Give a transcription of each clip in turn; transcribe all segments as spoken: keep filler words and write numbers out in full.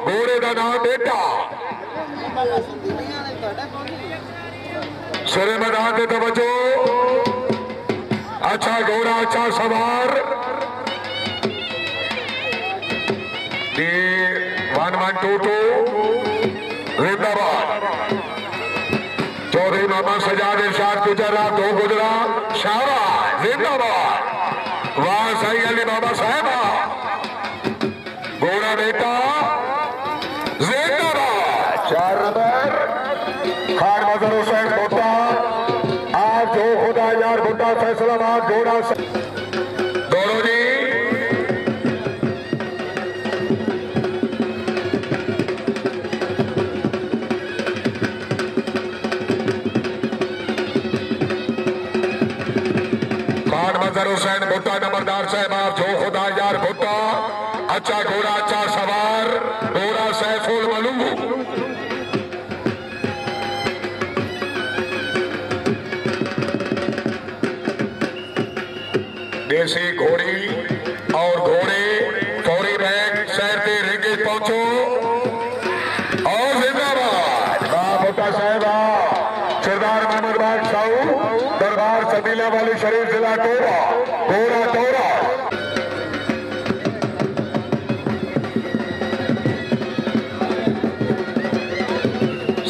घोड़े का नाम बेटा सरे मैदान के तवज्जो। अच्छा घोड़ा अच्छा सवार वन वन टू टू जिंदाबाद। चौधरी मामा सजाद इरशाद गुजरा दो गुजरा शारा जिंदाबाद। वाह सही अली बाबा साहेबा घोड़ा बेटा जिंदाबाद। चार नंबर खान मजर हुसैन भुट्टा आज जो खुदा यार भुट्टा फैसलाबाद घोड़ा दोनों जी हुसैन भुट्टा नंबरदार साहब आप जो खुदा यार भुट्टा अच्छा घोड़ा अच्छा सवार घोड़ा सैफुल मलू देसी घोड़ी और घोड़े घोड़ी बैग शहर के रेंगे पहुंचो और जिंदाबाद। भुट्टा साहब सरदार मोहम्मद बाग साहू दरबार सबीला वाली शरीफ जिला कोबा घोड़ा घोड़ा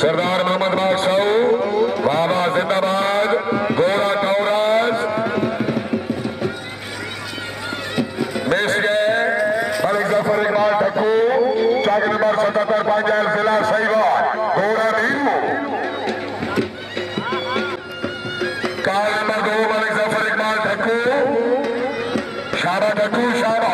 सरदार मोहम्मद बाग साहू बाबा जिंदाबाद घोड़ा टोराज बेच गए मलिक जफर इकबाल ढक्कू चौक नंबर सतहत्तर पांचाल जिला सहीवाल घोड़ा धीरू कार नंबर दो मलिक जफर इकबाल ढक्कू शाबा ढक्कू शाबा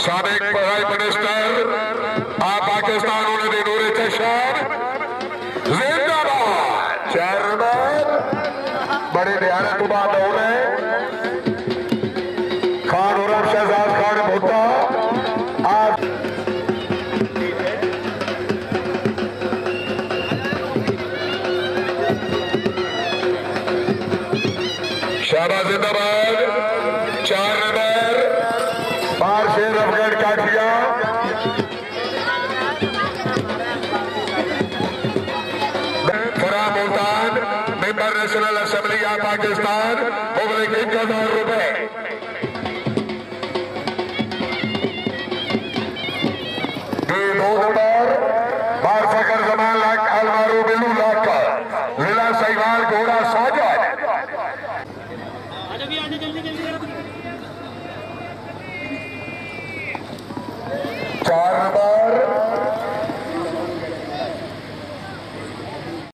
साबिक प्राइम मिनिस्टर आप पाकिस्तान उन्हें दे नूरे चशार जिंदाबाद। चार नंबर बड़े ध्यान की बात हो रहे खान और शहजाद खान भुट्टा आज शाहबाज जिंदाबाद। चार नंबर पाकिस्तान एक हजार रुपए